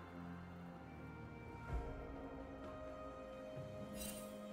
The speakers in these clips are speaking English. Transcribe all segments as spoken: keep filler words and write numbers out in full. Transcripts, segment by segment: The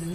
Blue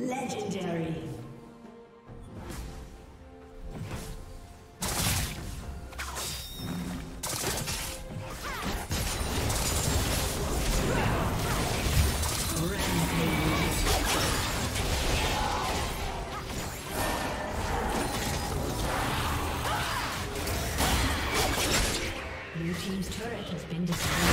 Legendary. Rampage. Blue team's turret has been destroyed.